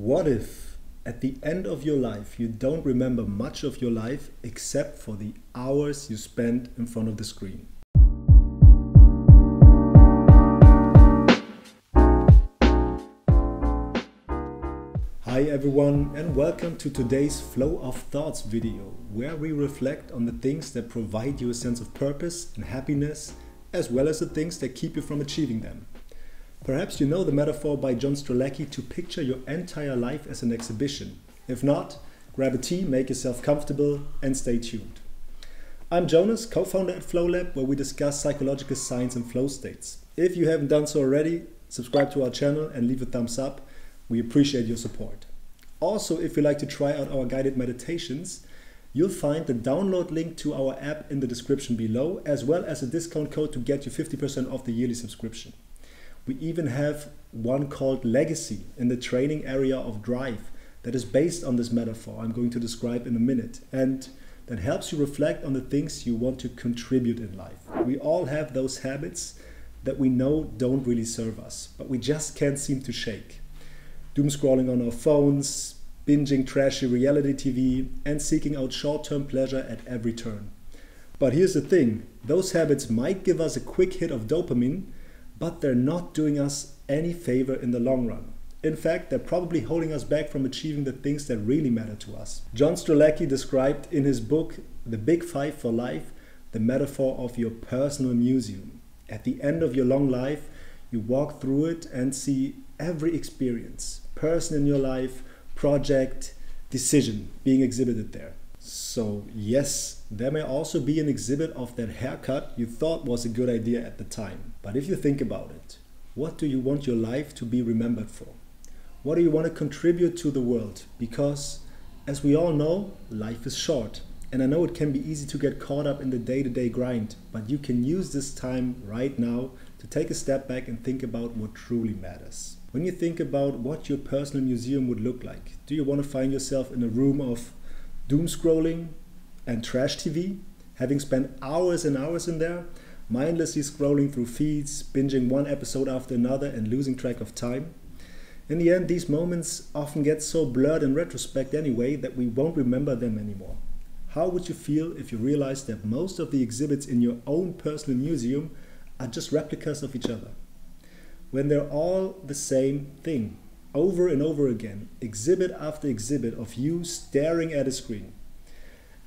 What if at the end of your life you don't remember much of your life except for the hours you spent in front of the screen? Hi everyone, and welcome to today's Flow of Thoughts video, where we reflect on the things that provide you a sense of purpose and happiness, as well as the things that keep you from achieving them. Perhaps you know the metaphor by John Strelecky to picture your entire life as an exhibition. If not, grab a tea, make yourself comfortable, and stay tuned. I'm Jonas, co-founder at Flowlab, where we discuss psychological science and flow states. If you haven't done so already, subscribe to our channel and leave a thumbs up. We appreciate your support. Also, if you'd like to try out our guided meditations, you'll find the download link to our app in the description below, as well as a discount code to get you 50% off the yearly subscription. We even have one called Legacy in the training area of Drive that is based on this metaphor I'm going to describe in a minute, and that helps you reflect on the things you want to contribute in life. We all have those habits that we know don't really serve us, but we just can't seem to shake. Doom scrolling on our phones, binging trashy reality TV, and seeking out short-term pleasure at every turn. But here's the thing, those habits might give us a quick hit of dopamine, but they're not doing us any favor in the long run. In fact, they're probably holding us back from achieving the things that really matter to us. John Strelecky described in his book, The Big Five for Life, the metaphor of your personal museum. At the end of your long life, you walk through it and see every experience, person in your life, project, decision being exhibited there. So yes, there may also be an exhibit of that haircut you thought was a good idea at the time. But if you think about it, what do you want your life to be remembered for? What do you want to contribute to the world? Because as we all know, life is short. And I know it can be easy to get caught up in the day-to-day grind, but you can use this time right now to take a step back and think about what truly matters. When you think about what your personal museum would look like, do you want to find yourself in a room of doom scrolling and trash TV, having spent hours and hours in there, mindlessly scrolling through feeds, binging one episode after another and losing track of time? In the end, these moments often get so blurred in retrospect anyway that we won't remember them anymore. How would you feel if you realized that most of the exhibits in your own personal museum are just replicas of each other? When they're all the same thing, over and over again, exhibit after exhibit of you staring at a screen.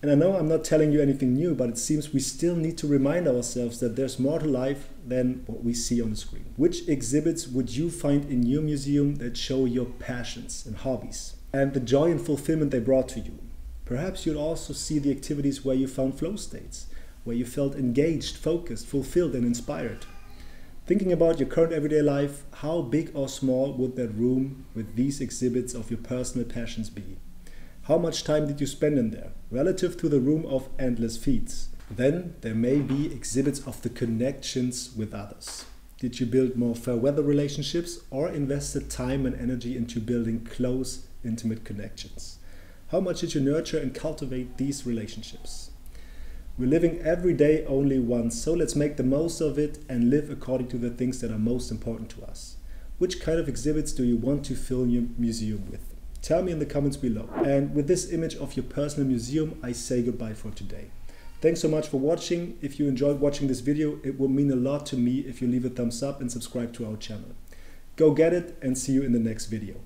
And I know I'm not telling you anything new, but it seems we still need to remind ourselves that there's more to life than what we see on the screen. Which exhibits would you find in your museum that show your passions and hobbies and the joy and fulfillment they brought to you? Perhaps you'll also see the activities where you found flow states, where you felt engaged, focused, fulfilled, and inspired. Thinking about your current everyday life, how big or small would that room with these exhibits of your personal passions be? How much time did you spend in there, relative to the room of endless feeds? Then there may be exhibits of the connections with others. Did you build more fair-weather relationships or invested time and energy into building close, intimate connections? How much did you nurture and cultivate these relationships? We're living every day only once, so let's make the most of it and live according to the things that are most important to us. Which kind of exhibits do you want to fill your museum with? Tell me in the comments below. And with this image of your personal museum, I say goodbye for today. Thanks so much for watching. If you enjoyed watching this video, it would mean a lot to me if you leave a thumbs up and subscribe to our channel. Go get it, and see you in the next video.